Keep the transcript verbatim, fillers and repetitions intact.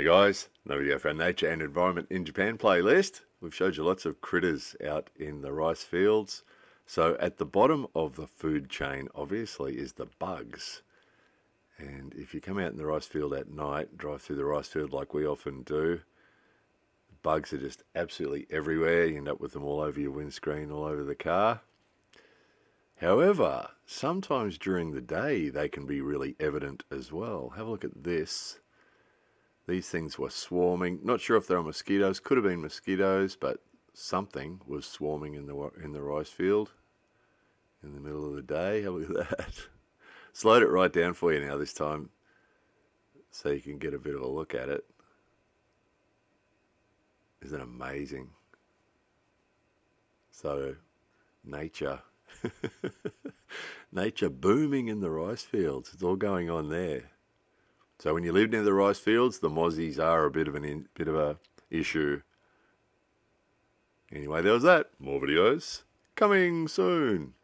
Hey guys, another video for our Nature and Environment in Japan playlist. We've showed you lots of critters out in the rice fields. So at the bottom of the food chain, obviously, is the bugs. And if you come out in the rice field at night, drive through the rice field like we often do, bugs are just absolutely everywhere. You end up with them all over your windscreen, all over the car. However, sometimes during the day, they can be really evident as well. Have a look at this. These things were swarming. Not sure if they were mosquitoes. Could have been mosquitoes, but something was swarming in the in the rice field in the middle of the day. Have a look at that. Slowed it right down for you now this time, so you can get a bit of a look at it. Isn't it amazing? So, nature, nature booming in the rice fields. It's all going on there. So when you live near the rice fields, the mozzies are a bit of an in, bit of a issue. Anyway, there was that. More videos coming soon.